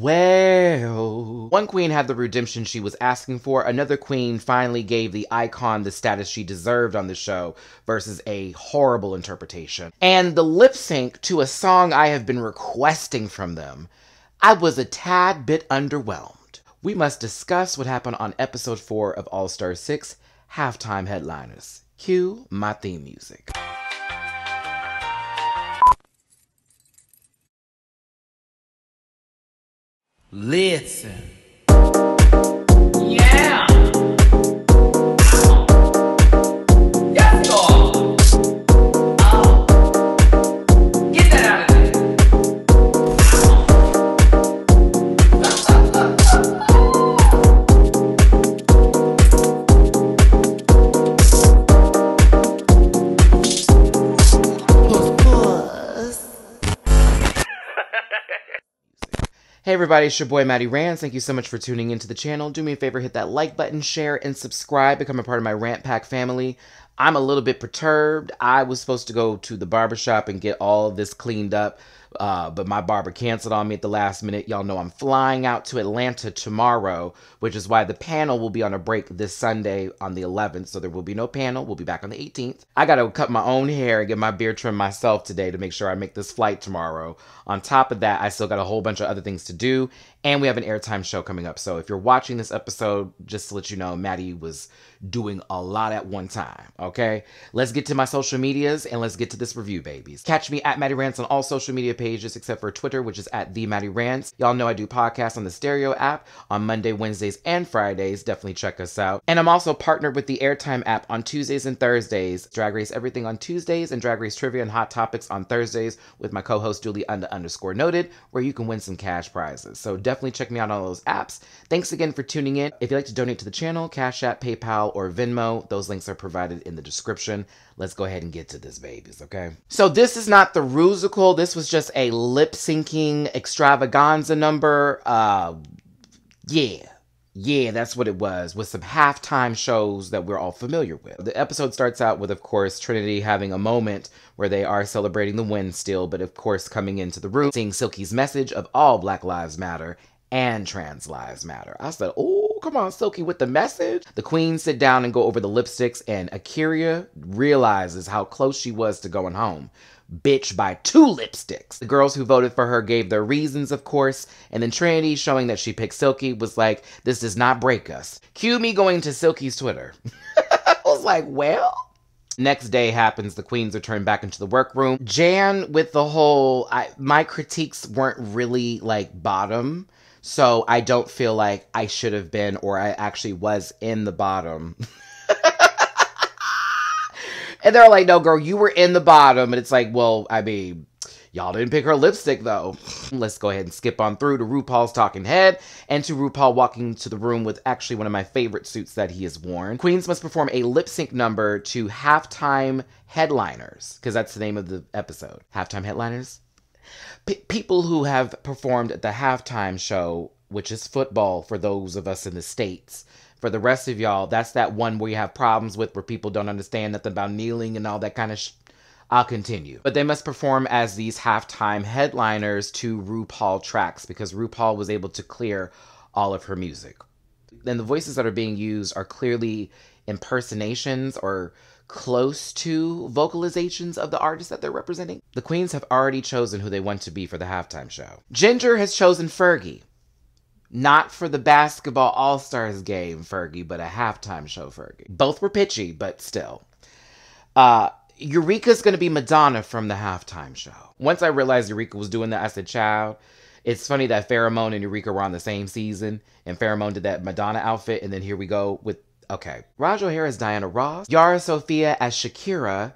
well. One queen had the redemption she was asking for. Another queen finally gave the icon the status she deserved on the show versus a horrible interpretation. And the lip sync to a song I have been requesting from them, I was a tad bit underwhelmed. We must discuss what happened on episode 4 of All Stars 6, Halftime Headliners. Cue my theme music. Listen. Yeah. Hey everybody, it's your boy Matty Rants. Thank you so much for tuning into the channel. Do me a favor, hit that like button, share, and subscribe. Become a part of my Rant Pack family. I'm a little bit perturbed. I was supposed to go to the barbershop and get all of this cleaned up, but my barber canceled on me at the last minute. Y'all know I'm flying out to Atlanta tomorrow, which is why the panel will be on a break this Sunday on the 11th, so there will be no panel. We'll be back on the 18th. I gotta cut my own hair and get my beard trimmed myself today to make sure I make this flight tomorrow. On top of that, I still got a whole bunch of other things to do, and we have an airtime show coming up. So if you're watching this episode, just to let you know, Maddie was doing a lot at one time, okay? Let's get to my social medias and let's get to this review, babies. Catch me at Matty Rants on all social media pages except for Twitter, which is at the Matty Rants. Y'all know I do podcasts on the Stereo app on Monday, Wednesdays, and Fridays. Definitely check us out. And I'm also partnered with the Airtime app on Tuesdays and Thursdays. Drag Race Everything on Tuesdays and Drag Race Trivia and Hot Topics on Thursdays with my co-host Julie Und _ Noted, where you can win some cash prizes. So definitely check me out on all those apps. Thanks again for tuning in. If you'd like to donate to the channel, Cash App, PayPal, or Venmo, those links are provided in the description. Let's go ahead and get to this, babies, okay? So this is not the Rusical. This was just a lip-syncing extravaganza number. Yeah, that's what it was, with some halftime shows that we're all familiar with. The episode starts out with, of course, Trinity having a moment where they are celebrating the win still, but of course coming into the room, seeing Silky's message of all Black Lives Matter and Trans Lives Matter. I said, oh, come on, Silky with the message. The queens sit down and go over the lipsticks, and Akeria realizes how close she was to going home. Bitch, by 2 lipsticks. The girls who voted for her gave their reasons, of course, and then Trinity, showing that she picked Silky, was like, this does not break us. Cue me going to Silky's Twitter. I was like, well? Next day happens, the queens are turned back into the workroom. Jan with the whole, my critiques weren't really, like, bottom, so I don't feel like I should have been, or I actually was in the bottom. And they're like, no, girl, you were in the bottom. And it's like, well, I mean, y'all didn't pick her lipstick, though. Let's go ahead and skip on through to RuPaul's talking head and to RuPaul walking to the room with actually one of my favorite suits that he has worn. Queens must perform a lip sync number to Halftime Headliners, because that's the name of the episode. Halftime Headliners? People who have performed at the halftime show, which is football for those of us in the States. For the rest of y'all, that's that one where you have problems with, where people don't understand nothing about kneeling and all that kind of sh... I'll continue. But they must perform as these halftime headliners to RuPaul tracks, because RuPaul was able to clear all of her music. Then the voices that are being used are clearly impersonations or close to vocalizations of the artists that they're representing. The queens have already chosen who they want to be for the halftime show. Ginger has chosen Fergie. Not for the basketball all-stars game, Fergie, but a halftime show, Fergie. Both were pitchy, but still. Eureka's gonna be Madonna from the halftime show. Once I realized Eureka was doing that, I said, child, it's funny that Pheromone and Eureka were on the same season, and Pheromone did that Madonna outfit, and then here we go with, okay. Raja O'Hara as Diana Ross, Yara Sofia as Shakira,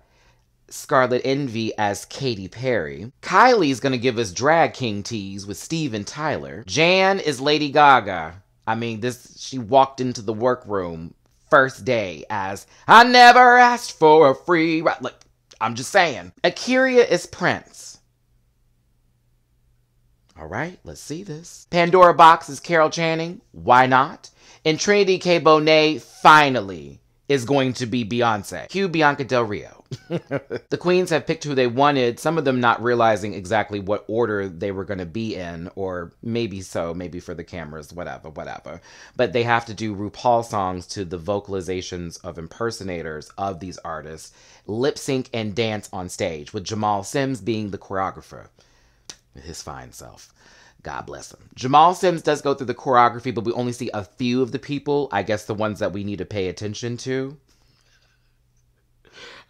Scarlet Envy as Katy Perry. Kylie's gonna give us Drag King teas with Steven Tyler. Jan is Lady Gaga. I mean, this, she walked into the workroom first day as, I never asked for a free ride. Like, I'm just saying. Akeria is Prince. All right, let's see this. Pandora Box is Carol Channing. Why not? And Trinity K. Bonet, finally, is going to be Beyonce. Cue Bianca Del Rio. The queens have picked who they wanted, some of them not realizing exactly what order they were going to be in, or maybe so, maybe for the cameras, whatever, whatever. But they have to do RuPaul songs to the vocalizations of impersonators of these artists, lip sync and dance on stage, with Jamal Sims being the choreographer. His fine self. God bless him. Jamal Sims does go through the choreography, but we only see a few of the people, I guess the ones that we need to pay attention to.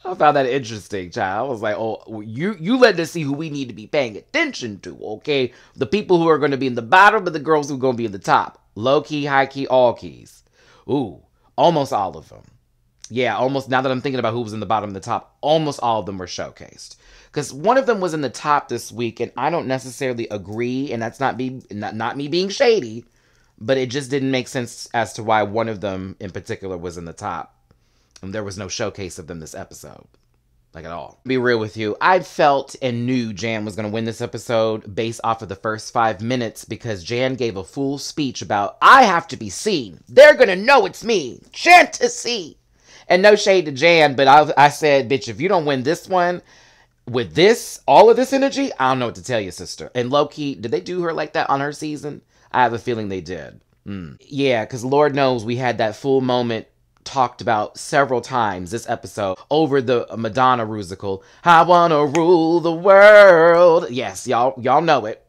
I found that interesting, child. I was like, oh, you let us see who we need to be paying attention to, okay? The people who are going to be in the bottom, but the girls who are going to be in the top. Low key, high key, all keys. Ooh, almost all of them. Yeah, almost, now that I'm thinking about who was in the bottom and the top, almost all of them were showcased. Because one of them was in the top this week, and I don't necessarily agree, and that's not me being shady, but it just didn't make sense as to why one of them in particular was in the top. And there was no showcase of them this episode, like at all. Be real with you, I felt and knew Jan was going to win this episode based off of the first 5 minutes, because Jan gave a full speech about, I have to be seen. They're going to know it's me. Chantasy. And no shade to Jan, but I said, bitch, if you don't win this one with this, all of this energy, I don't know what to tell you, sister. And low-key, did they do her like that on her season? I have a feeling they did. Yeah, because Lord knows we had that full moment talked about several times this episode over the Madonna musical. I wanna rule the world. Yes, y'all know it.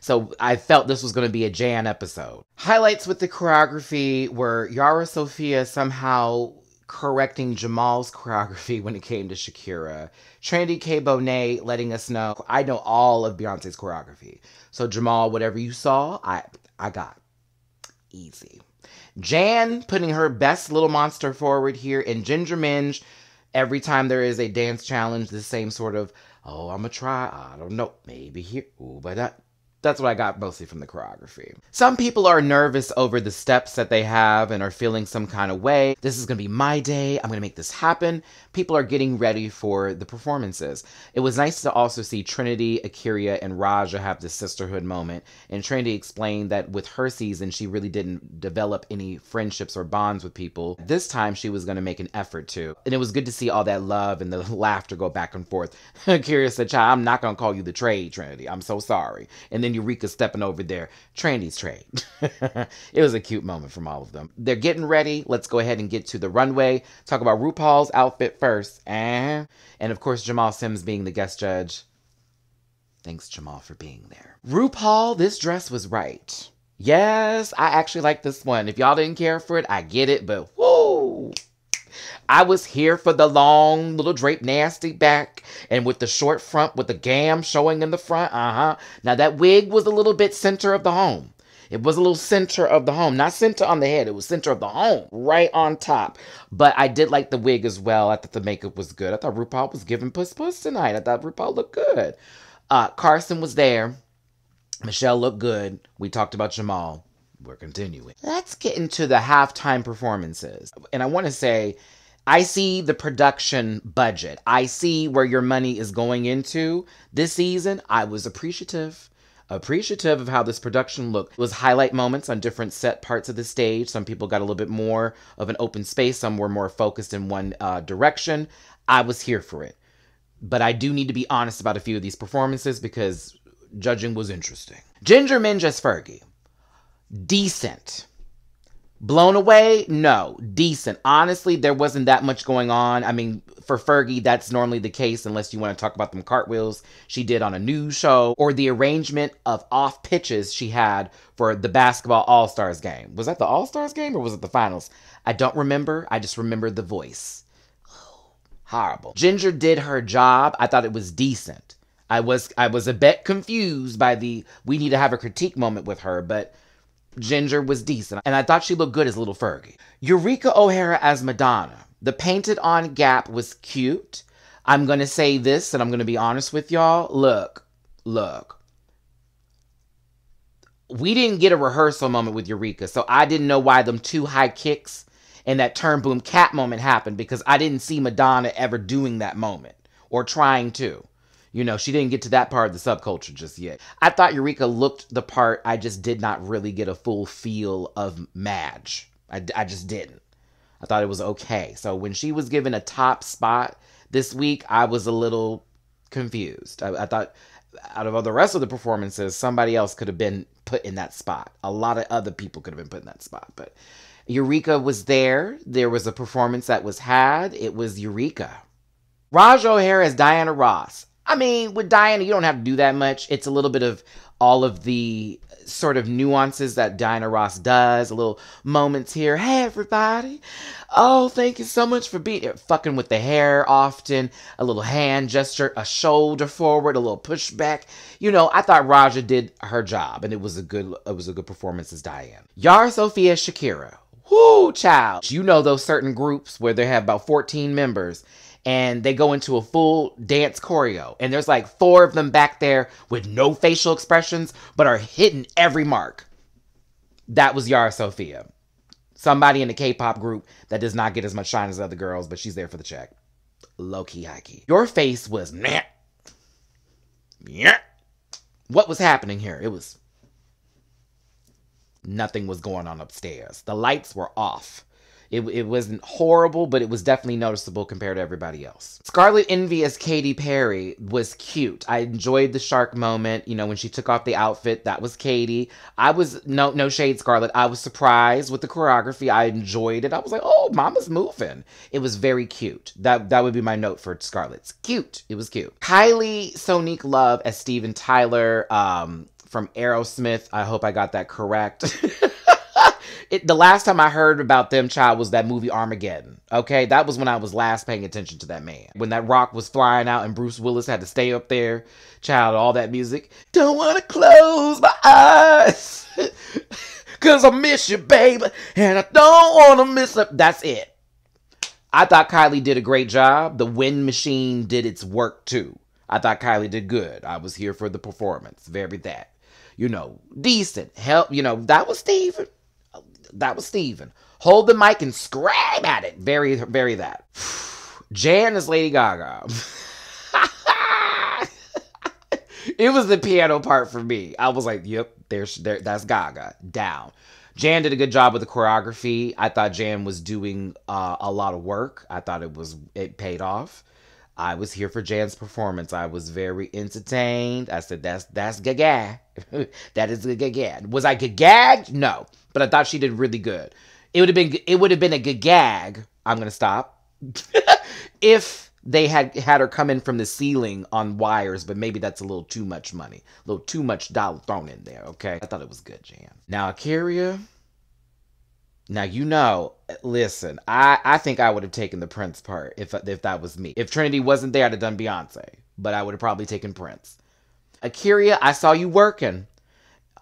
So I felt this was going to be a Jan episode. Highlights with the choreography were Yara Sofia somehow correcting Jamal's choreography when it came to Shakira. Trinity K. Bonet letting us know, I know all of Beyonce's choreography. So Jamal, whatever you saw, I got. Easy. Jan putting her best little monster forward here, and Ginger Minj, every time there is a dance challenge, the same sort of, oh, I'm gonna try, I don't know, maybe here, ooh, but that's what I got mostly from the choreography. Some people are nervous over the steps that they have and are feeling some kind of way. This is gonna be my day, I'm gonna make this happen. People are getting ready for the performances. It was nice to also see Trinity, Akeria, and Raja have this sisterhood moment. And Trinity explained that with her season, she really didn't develop any friendships or bonds with people. This time, she was gonna make an effort to. And it was good to see all that love and the laughter go back and forth. Akeria said, child, I'm not gonna call you the trade, Trinity. I'm so sorry. And then Eureka stepping over there. Trinity's trade. It was a cute moment from all of them. They're getting ready. Let's go ahead and get to the runway. Talk about RuPaul's outfit first. And of course, Jamal Sims being the guest judge. Thanks, Jamal, for being there. RuPaul, this dress was right. Yes, I actually like this one. If y'all didn't care for it, I get it, but whoo! I was here for the long little drape nasty back and with the short front with the gam showing in the front. Now that wig was a little bit center of the home. It was a little center of the home. Not center on the head. It was center of the home. Right on top. But I did like the wig as well. I thought the makeup was good. I thought RuPaul was giving puss tonight. I thought RuPaul looked good. Carson was there. Michelle looked good. We talked about Jamal. We're continuing. Let's get into the halftime performances. And I want to say, I see the production budget. I see where your money is going into this season. I was appreciative of how this production looked. It was highlight moments on different set parts of the stage. Some people got a little bit more of an open space. Some were more focused in one direction. I was here for it. But I do need to be honest about a few of these performances because judging was interesting. Ginger Minj as Fergie. Decent. Blown away? No. Decent. Honestly, there wasn't that much going on. I mean, for Fergie, that's normally the case unless you want to talk about them cartwheels she did on a news show or the arrangement of off pitches she had for the basketball All-Stars game. Was that the All-Stars game or was it the finals? I don't remember. I just remember the voice. Horrible. Ginger did her job. I thought it was decent. I was a bit confused by the we need to have a critique moment with her, but Ginger was decent, and I thought she looked good as Little Fergie. Eureka O'Hara as Madonna. The painted-on gap was cute. I'm going to say this, and I'm going to be honest with y'all. Look. We didn't get a rehearsal moment with Eureka, so I didn't know why them two high kicks and that turn boom cat moment happened, because I didn't see Madonna ever doing that moment or trying to. You know, she didn't get to that part of the subculture just yet. I thought Eureka looked the part. I just did not really get a full feel of Madge. I just didn't. I thought it was okay. So when she was given a top spot, This week, I was a little confused. I thought out of all the rest of the performances, somebody else could have been put in that spot. A lot of other people could have been put in that spot. But Eureka was there. There was a performance that was had. It was Eureka. Raja O'Hara as Diana Ross. I mean, with Diana, you don't have to do that much. It's a little bit of all of the sort of nuances that Diana Ross does. A little moments here. Hey, everybody. Oh, thank you so much for being... Fucking with the hair often. A little hand gesture. A shoulder forward. A little pushback. You know, I thought Raja did her job. And it was a good performance as Diana. Yara Sofia as Shakira. Whoo, child. You know those certain groups where they have about 14 members. And they go into a full dance choreo. And there's like 4 of them back there with no facial expressions, but are hitting every mark. That was Yara Sofia. Somebody in the K-pop group that does not get as much shine as other girls, but she's there for the check. Low-key, high-key. Your face was meh. Yeah. What was happening here? It was... Nothing was going on upstairs. The lights were off. It wasn't horrible, but it was definitely noticeable compared to everybody else. Scarlet Envy as Katy Perry was cute. I enjoyed the shark moment. You know, when she took off the outfit, that was Katy. I was, no shade, Scarlet. I was surprised with the choreography. I enjoyed it. I was like, oh, mama's moving. It was very cute. That would be my note for Scarlet's. Cute. It was cute. Kylie Sonique Love as Steven Tyler from Aerosmith. I hope I got that correct. The last time I heard about them, child, was that movie Armageddon, okay? That was when I was last paying attention to that man. When that rock was flying out and Bruce Willis had to stay up there, child, all that music. Don't want to close my eyes, because I miss you, baby, and I don't want to miss it. That's it. I thought Kylie did a great job. The wind machine did its work, too. I thought Kylie did good. I was here for the performance. Very that. You know, decent. Help, you know, that was Steven. That was Steven. Hold the mic and scream at it. Very, very that. Jan is Lady Gaga. It was the piano part for me. I was like, yep, there, that's Gaga. Down. Jan did a good job with the choreography. I thought Jan was doing a lot of work. I thought it paid off. I was here for Jan's performance. I was very entertained. I said, that's Gaga. That is Gaga. Was I gagged? No. But I thought she did really good. It would have been a gag. I'm gonna stop. If they had her come in from the ceiling on wires, but maybe that's a little too much money, a little too much dollar thrown in there. Okay, I thought it was good, Jan. Now Akeria. Now you know. Listen, I think I would have taken the Prince part if that was me. If Trinity wasn't there, I'd have done Beyonce, but I would have probably taken Prince. Akeria, I saw you working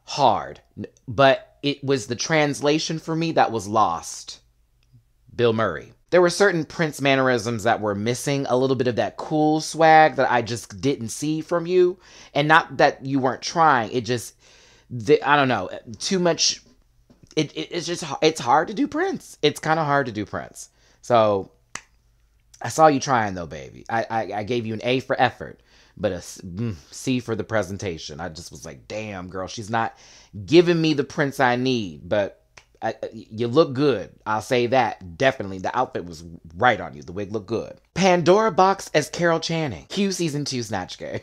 hard, but. It was the translation for me that was lost. Bill Murray. There were certain Prince mannerisms that were missing, a little bit of that cool swag that I just didn't see from you. And not that you weren't trying, it just, I don't know, too much, it's just, it's hard to do Prince. It's kind of hard to do Prince. So, I saw you trying though, baby. I gave you an A for effort. But a C for the presentation. I just was like, damn, girl, she's not giving me the Prince I need. But you look good. I'll say that. Definitely. The outfit was right on you. The wig looked good. Pandora Box as Carol Channing. Q Season 2 Snatch Game.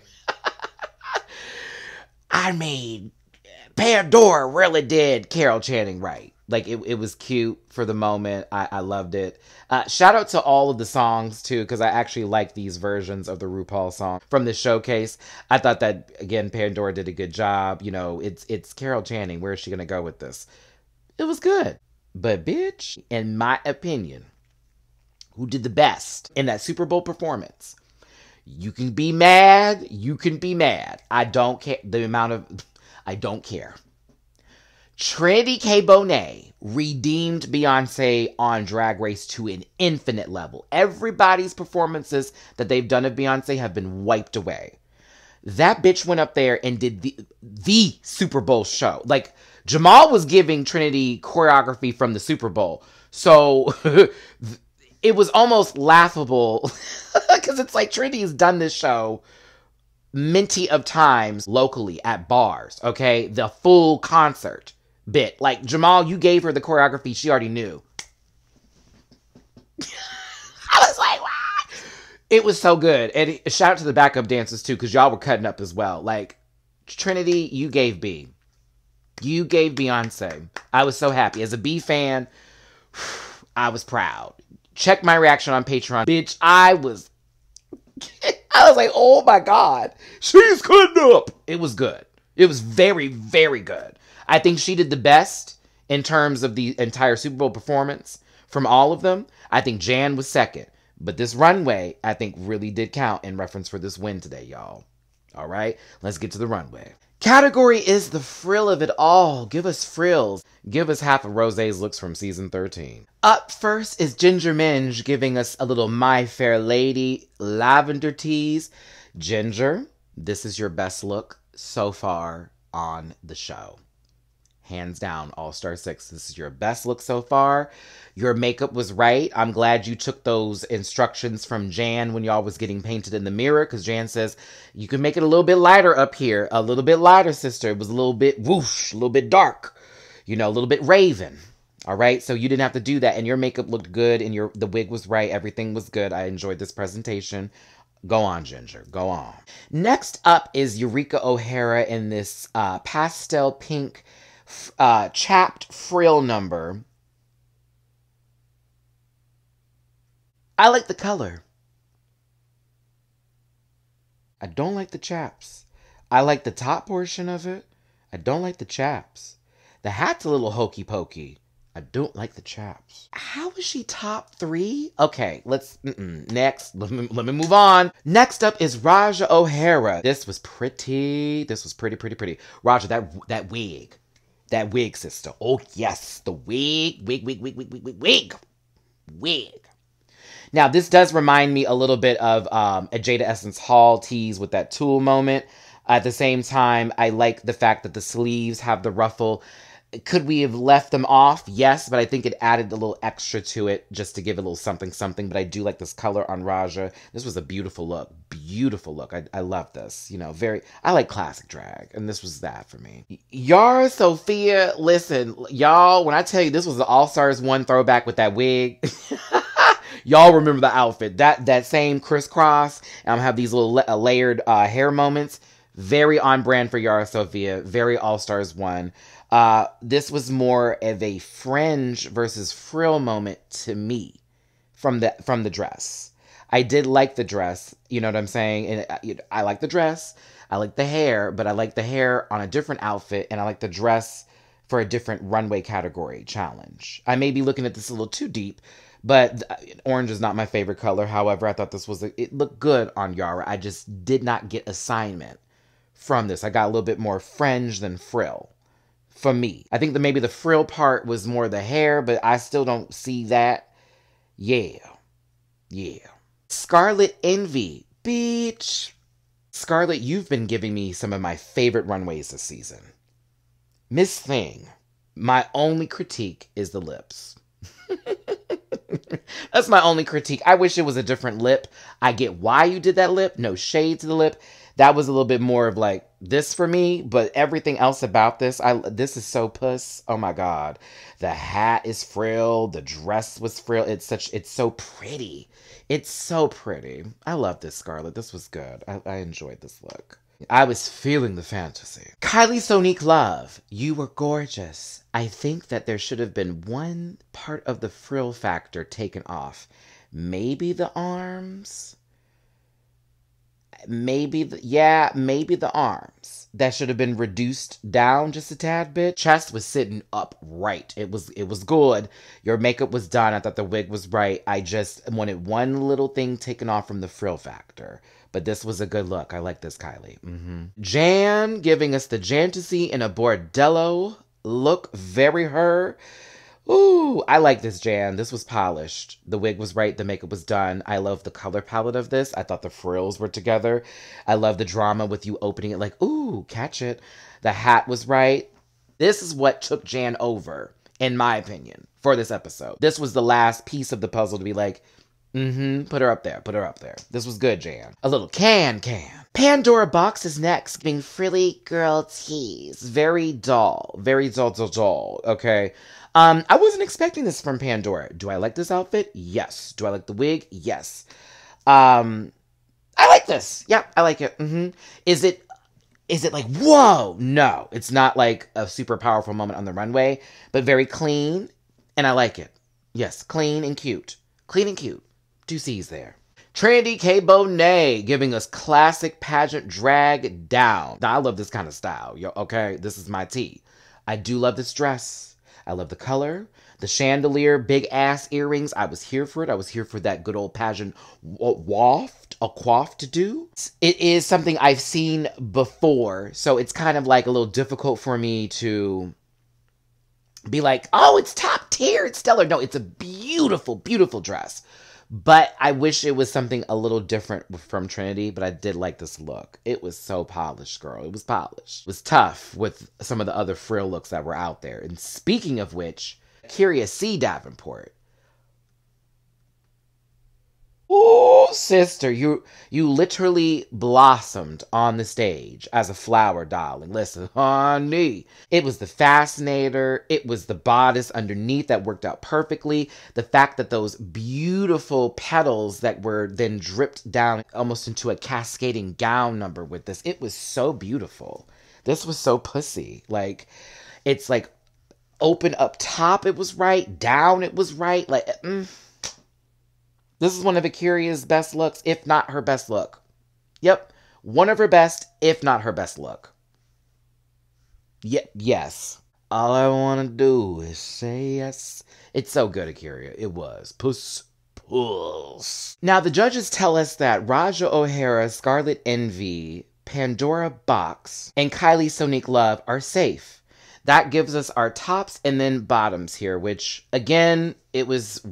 I mean, Pandora really did Carol Channing right. Like, it was cute for the moment. I loved it. Shout out to all of the songs, too, because I actually like these versions of the RuPaul song from the showcase. I thought that, again, Pandora did a good job. You know, it's Carol Channing. Where is she going to go with this? It was good. But, bitch, in my opinion, who did the best in that Super Bowl performance? You can be mad. You can be mad. I don't care. I don't care. Trinity K. Bonet redeemed Beyonce on Drag Race to an infinite level. Everybody's performances that they've done of Beyonce have been wiped away. That bitch went up there and did the Super Bowl show. Like, Jamal was giving Trinity choreography from the Super Bowl. So, it was almost laughable. Because it's like, Trinity's done this show minty of times locally at bars, okay? The full concert. Bit. Like, Jamal, you gave her the choreography she already knew. I was like, what? It was so good. And shout out to the backup dancers, too, because y'all were cutting up as well. Like, Trinity, you gave B. You gave Beyonce. I was so happy. As a B fan, I was proud. Check my reaction on Patreon. Bitch, I was like, oh my God. She's cutting up. It was good. It was very, very good. I think she did the best in terms of the entire Super Bowl performance from all of them. I think Jan was second. But this runway, I think, really did count in reference for this win today, y'all. All right, let's get to the runway. Category is the frill of it all. Give us frills. Give us half of Rosé's looks from season 13. Up first is Ginger Minj giving us a little My Fair Lady lavender tease. Ginger, this is your best look so far on the show. Hands down, All Star 6, this is your best look so far. Your makeup was right. I'm glad you took those instructions from Jan when y'all was getting painted in the mirror, because Jan says, you can make it a little bit lighter up here. A little bit lighter, sister. It was a little bit whoosh, a little bit dark, you know, a little bit raven. All right, so you didn't have to do that, and your makeup looked good, and the wig was right. Everything was good. I enjoyed this presentation. Go on, Ginger. Go on. Next up is Eureka O'Hara in this pastel pink chapped frill number. I like the color. I don't like the chaps. I like the top portion of it. I don't like the chaps. The hat's a little hokey pokey. I don't like the chaps. How is she top 3? Okay, let's next. Let me move on. Next up is Raja O'Hara. This was pretty. This was pretty. Raja, that wig. That wig, sister. Oh, yes. The wig. Wig. Now, this does remind me a little bit of a Jada Essence Hall tease with that tulle moment. At the same time, I like the fact that the sleeves have the ruffle. Could we have left them off? Yes, but I think it added a little extra to it just to give it a little something. But I do like this color on Raja. This was a beautiful look. Beautiful look. I love this. You know, I like classic drag. And this was that for me. Yara Sofia, listen, y'all, when I tell you this was the All Stars 1 throwback with that wig. Y'all remember the outfit. That same crisscross. Have these little layered hair moments. Very on brand for Yara Sofia. Very All Stars 1. This was more of a fringe versus frill moment to me from the dress. I did like the dress, you know what I'm saying? And I like the dress, I like the hair, but I like the hair on a different outfit, and I like the dress for a different runway category challenge. I may be looking at this a little too deep, but orange is not my favorite color. However, I thought this was, it looked good on Yara. I just did not get assignment from this. I got a little bit more fringe than frill. For me, I think that maybe the frill part was more the hair, but I still don't see that. Yeah. Scarlet Envy, bitch. Scarlet, you've been giving me some of my favorite runways this season. Miss Thing, my only critique is the lips. That's my only critique. I wish it was a different lip. I get why you did that lip. No shade to the lip. That was a little bit more of like this for me, but everything else about this, this is so puss. Oh my God. The hat is frill. The dress was frill. It's so pretty. It's so pretty. I love this, Scarlet. This was good. I enjoyed this look. I was feeling the fantasy. Kylie Sonique Love, you were gorgeous. I think that there should have been one part of the frill factor taken off. Maybe the arms. Maybe the arms. That should have been reduced down just a tad bit. Chest was sitting upright. It was good. Your makeup was done. I thought the wig was right. I just wanted one little thing taken off from the frill factor. But this was a good look. I like this, Kylie. Jan giving us the Jantasy in a bordello look. Very her. Ooh, I like this, Jan. This was polished. The wig was right. The makeup was done. I love the color palette of this. I thought the frills were together. I love the drama with you opening it like, ooh, catch it. The hat was right. This is what took Jan over, in my opinion, for this episode. This was the last piece of the puzzle to be like, put her up there. Put her up there. This was good, Jan. A little can. Pandora Box is next, giving frilly girl tease. Very dull. Very dull. Okay. I wasn't expecting this from Pandora. Do I like this outfit? Yes. Do I like the wig? Yes. I like this. Yeah, I like it. Mm-hmm. Is it like, whoa? No, it's not like a super powerful moment on the runway, but very clean, and I like it. Yes, clean and cute. Clean and cute. 2 C's there. Trinity K. Bonet giving us classic pageant drag down. Now, I love this kind of style. Yo, okay, this is my tea. I do love this dress. I love the color, the chandelier, big ass earrings. I was here for it. I was here for that good old pageant waft, a quaff to do. It is something I've seen before, so it's kind of like a little difficult for me to be like, oh, it's top tier, it's stellar. No, it's a beautiful, beautiful dress. But I wish it was something a little different from Trinity, but I did like this look. It was so polished, girl. It was polished. It was tough with some of the other frill looks that were out there. And speaking of which, Akeria C Davenport. Oh, sister, you literally blossomed on the stage as a flower, darling. Listen, honey, it was the fascinator. It was the bodice underneath that worked out perfectly. The fact that those beautiful petals that were then dripped down almost into a cascading gown number with this. It was so beautiful. This was so pussy. Like, it's like open up top. It was right. Down. It was right. Like, This is one of Akeria's best looks, if not her best look. Yep. One of her best, if not her best look. Yes. All I want to do is say yes. It's so good, Akeria. It was. Puss pulls. Now, the judges tell us that Raja O'Hara, Scarlet Envy, Pandora Box, and Kylie Sonique Love are safe. That gives us our tops and then bottoms here, which, again, it was...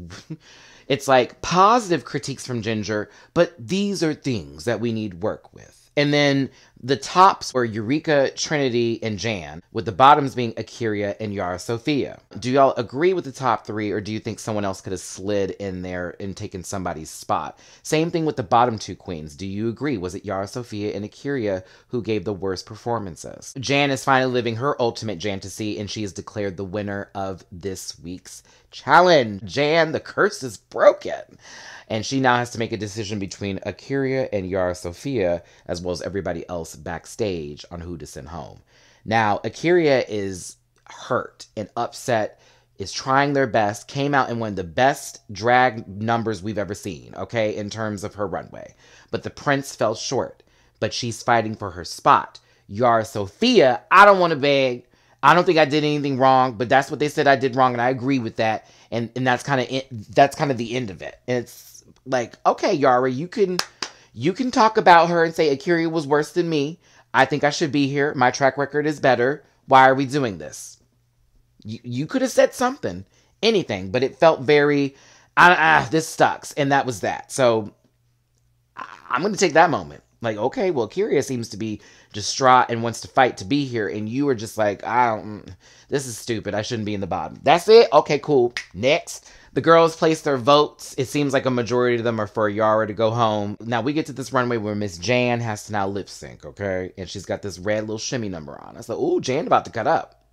It's like positive critiques from Ginger, but these are things that we need work with. And then the tops were Eureka, Trinity, and Jan, with the bottoms being Akeria and Yara Sofia. Do y'all agree with the top three, or do you think someone else could have slid in there and taken somebody's spot? Same thing with the bottom two queens. Do you agree? Was it Yara Sofia and Akeria who gave the worst performances? Jan is finally living her ultimate Jantasy, and she is declared the winner of this week's challenge. Jan, the curse is broken. And she now has to make a decision between Akeria and Yara Sofia, as well as everybody else backstage, on who to send home. Now, Akeria is hurt and upset, is trying their best, came out in one of the best drag numbers we've ever seen, okay, in terms of her runway. But the prince fell short, but she's fighting for her spot. Yara Sofia, I don't want to beg. I don't think I did anything wrong, but that's what they said I did wrong, and I agree with that, and that's kind of the end of it. And it's like, okay, Yara, you can talk about her and say, Akeria was worse than me. I think I should be here. My track record is better. Why are we doing this? You could have said something, anything, but it felt very, this sucks. And that was that. So I'm going to take that moment. Like, okay, well, Akeria seems to be distraught and wants to fight to be here. And you are just like, this is stupid. I shouldn't be in the bottom. That's it. Okay, cool. Next. The girls placed their votes. It seems like a majority of them are for Yara to go home. Now, we get to this runway where Miss Jan has to now lip sync, okay? And she's got this red little shimmy number on. I was like, ooh, Jan about to cut up.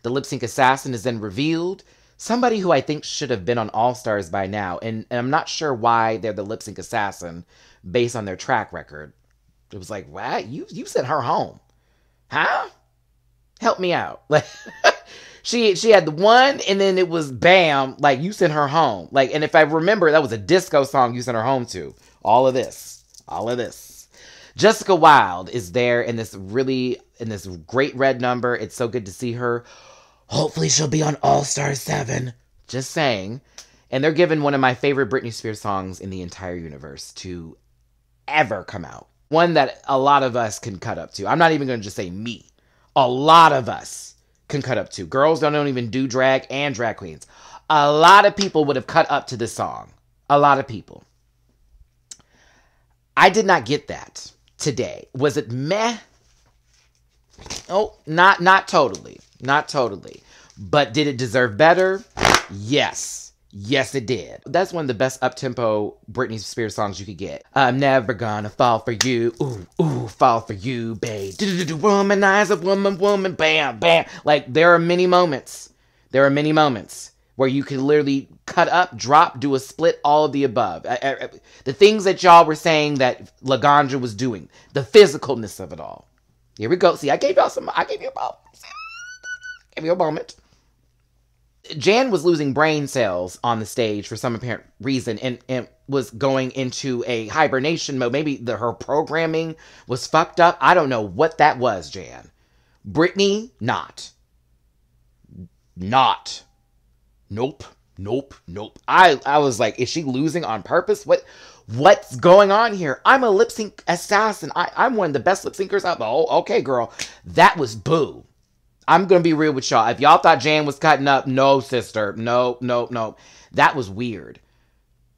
The lip sync assassin is then revealed. Somebody who I think should have been on All Stars by now. And I'm not sure why they're the lip sync assassin based on their track record. It was like, what? You sent her home. Huh? Help me out. Like... She had the one, and then it was bam, like, you sent her home. Like, and if I remember, that was a disco song you sent her home to. All of this. Jessica Wilde is there in this great red number. It's so good to see her. Hopefully she'll be on All Stars 7. Just saying. And they're giving one of my favorite Britney Spears songs in the entire universe to ever come out. One that a lot of us can cut up to. I'm not even going to just say me. A lot of us can cut up to. Girls don't even do drag and drag queens. A lot of people would have cut up to this song. A lot of people. I did not get that today. Was it meh? Oh, not totally. Not totally. But did it deserve better? Yes. Yes, it did. That's one of the best up-tempo Britney Spears songs you could get. I'm never gonna fall for you. Ooh, ooh, fall for you, babe. Womanizer, woman, bam, bam. Like, there are many moments. where you can literally cut up, drop, do a split, all of the above. The things that y'all were saying that Laganja was doing, the physicalness of it all. Here we go. See, I gave y'all some. I gave you a moment. Give me a moment. Jan was losing brain cells on the stage for some apparent reason and was going into a hibernation mode. Maybe her programming was fucked up. I don't know what that was, Jan. Brittany, not. Nope. I was like, is she losing on purpose? What's going on here? I'm a lip sync assassin. I'm one of the best lip syncers out there. Oh, okay, girl. That was boo. I'm going to be real with y'all. If y'all thought Jan was cutting up, no, sister. No. That was weird.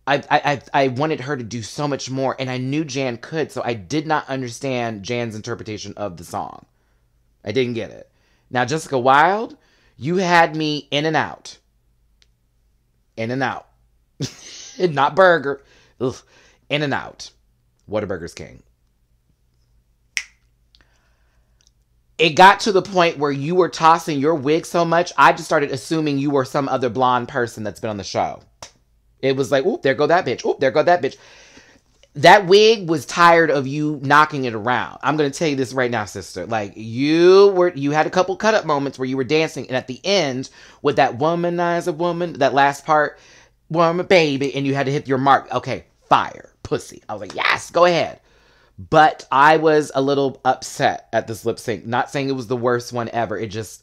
I wanted her to do so much more, and I knew Jan could, so I did not understand Jan's interpretation of the song. I didn't get it. Now, Jessica Wilde, you had me in and out. In and out. Not burger. Ugh. In and out. Whataburger's king. It got to the point where you were tossing your wig so much, I just started assuming you were some other blonde person that's been on the show. It was like, oop, there go that bitch. Oop, there go that bitch. That wig was tired of you knocking it around. I'm going to tell you this right now, sister. Like, you had a couple cut-up moments where you were dancing, and at the end, with that womanizer woman, that last part, woman, baby, and you had to hit your mark. Okay, fire, pussy. I was like, yes, go ahead. But I was a little upset at this lip sync. Not saying it was the worst one ever. It just,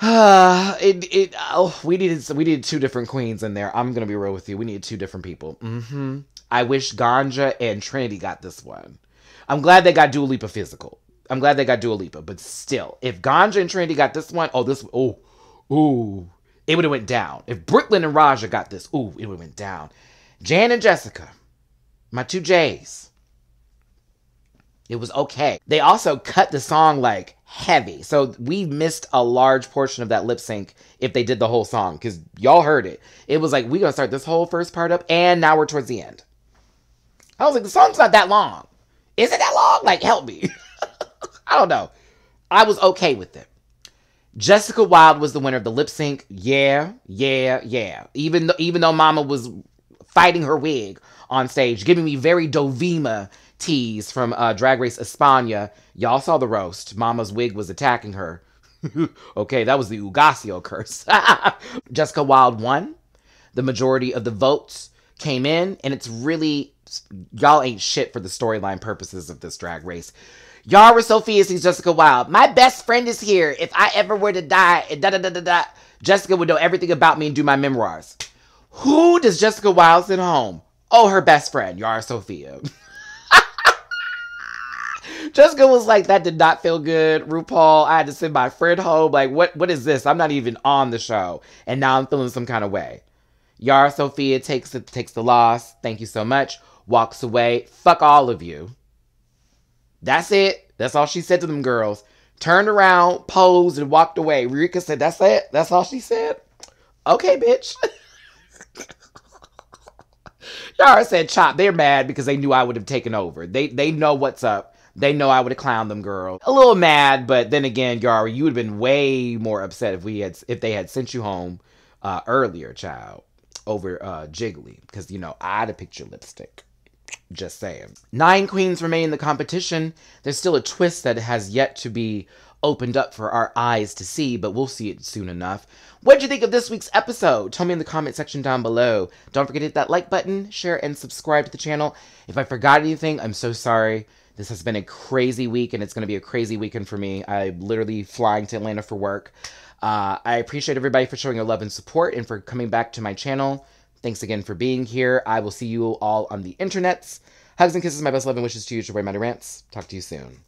we needed two different queens in there. I'm gonna be real with you. We needed two different people. Mm-hmm. I wish Ganja and Trinity got this one. I'm glad they got Dua Lipa physical. I'm glad they got Dua Lipa. But still, if Ganja and Trinity got this one, it would have went down. If Brooklyn and Raja got this, it would have went down. Jan and Jessica, my two J's. It was okay. They also cut the song, like, heavy. So we missed a large portion of that lip sync if they did the whole song, because y'all heard it. It was like, we're going to start this whole first part up, and now we're towards the end. I was like, the song's not that long. Is it that long? Like, help me. I don't know. I was okay with it. Jessica Wilde was the winner of the lip sync. Yeah. Even though Mama was fighting her wig on stage, giving me very Dovima tease from Drag Race España. Y'all saw the roast. Mama's wig was attacking her. Okay, that was the Ugasio curse. Jessica Wilde won. The majority of the votes came in, and it's really, y'all ain't shit for the storyline purposes of this drag race. Yara Sofia sees Jessica Wilde. My best friend is here. If I ever were to die, Jessica would know everything about me and do my memoirs. Who does Jessica Wilde send home? Oh, her best friend, Yara Sofia. Jessica was like, that did not feel good, RuPaul. I had to send my friend home. Like, what is this? I'm not even on the show. And now I'm feeling some kind of way. Yara Sofia takes the loss. Thank you so much. Walks away. Fuck all of you. That's it. That's all she said to them girls. Turned around, posed, and walked away. Eureka said, that's it? That's all she said? Okay, bitch. Yara said, chop. They're mad because they knew I would have taken over. They know what's up. They know I would have clowned them, girl. A little mad, but then again, Yara, you would have been way more upset if they had sent you home earlier, child, over Jiggly. Because, you know, I'd have picked your lipstick. Just saying. 9 queens remain in the competition. There's still a twist that has yet to be opened up for our eyes to see, but we'll see it soon enough. What'd you think of this week's episode? Tell me in the comment section down below. Don't forget to hit that like button, share, and subscribe to the channel. If I forgot anything, I'm so sorry. This has been a crazy week, and it's going to be a crazy weekend for me. I'm literally flying to Atlanta for work. I appreciate everybody for showing your love and support and for coming back to my channel. Thanks again for being here. I will see you all on the internets. Hugs and kisses, my best love and wishes to you. It's your boy, Matty Rants. Talk to you soon.